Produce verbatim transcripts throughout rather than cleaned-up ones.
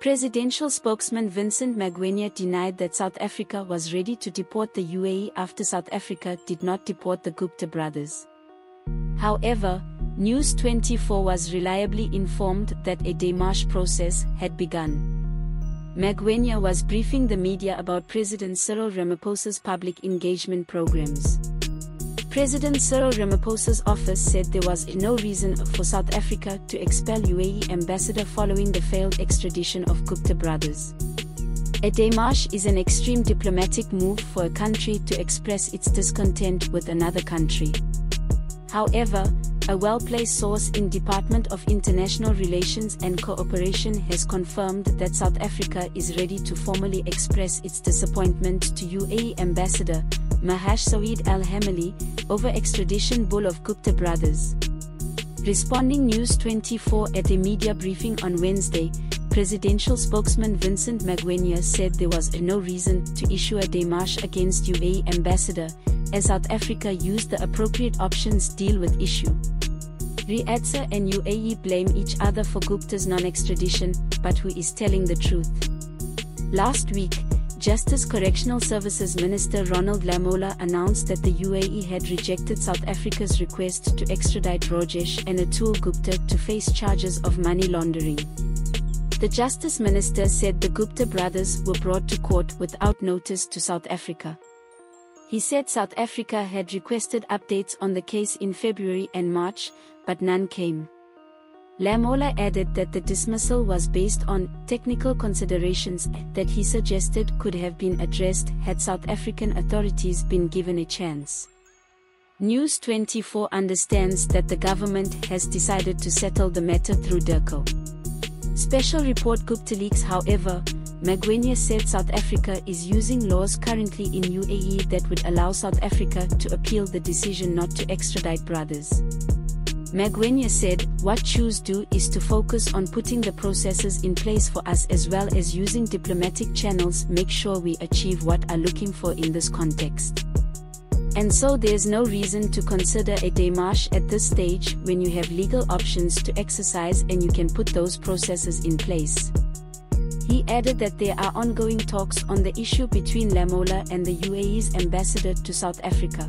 Presidential spokesman Vincent Magwenya denied that South Africa was ready to deport the U A E after South Africa did not deport the Gupta brothers. However, News twenty-four was reliably informed that a démarche process had begun. Magwenya was briefing the media about President Cyril Ramaphosa's public engagement programs. President Cyril Ramaphosa's office said there was no reason for South Africa to expel U A E ambassador following the failed extradition of Gupta brothers. A démarche is an extreme diplomatic move for a country to express its discontent with another country. However, a well-placed source in Department of International Relations and Cooperation has confirmed that South Africa is ready to formally express its disappointment to U A E ambassador Mahash Saeed Alhameli over extradition bull of Gupta brothers. Responding News twenty-four at a media briefing on Wednesday, presidential spokesman Vincent Magwenya said there was no reason to issue a démarche against U A E ambassador, as South Africa used the appropriate options to deal with issue. READSA and U A E blame each other for Gupta's non-extradition, but who is telling the truth? Last week, Justice Correctional Services Minister Ronald Lamola announced that the U A E had rejected South Africa's request to extradite Rajesh and Atul Gupta to face charges of money laundering. The Justice Minister said the Gupta brothers were brought to court without notice to South Africa. He said South Africa had requested updates on the case in February and March, but none came. Lamola added that the dismissal was based on technical considerations that he suggested could have been addressed had South African authorities been given a chance. News twenty-four understands that the government has decided to settle the matter through D R C O. Special report GuptaLeaks. However, Magwenya said South Africa is using laws currently in U A E that would allow South Africa to appeal the decision not to extradite brothers. Magwenya said, "What Choose do is to focus on putting the processes in place for us as well as using diplomatic channels make sure we achieve what are looking for in this context. And so there's no reason to consider a démarche at this stage when you have legal options to exercise and you can put those processes in place." He added that there are ongoing talks on the issue between Lamola and the U A E's ambassador to South Africa.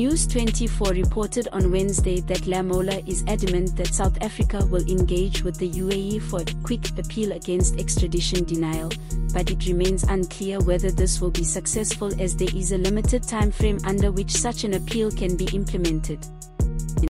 News twenty-four reported on Wednesday that Lamola is adamant that South Africa will engage with the U A E for a quick appeal against extradition denial, but it remains unclear whether this will be successful as there is a limited time frame under which such an appeal can be implemented.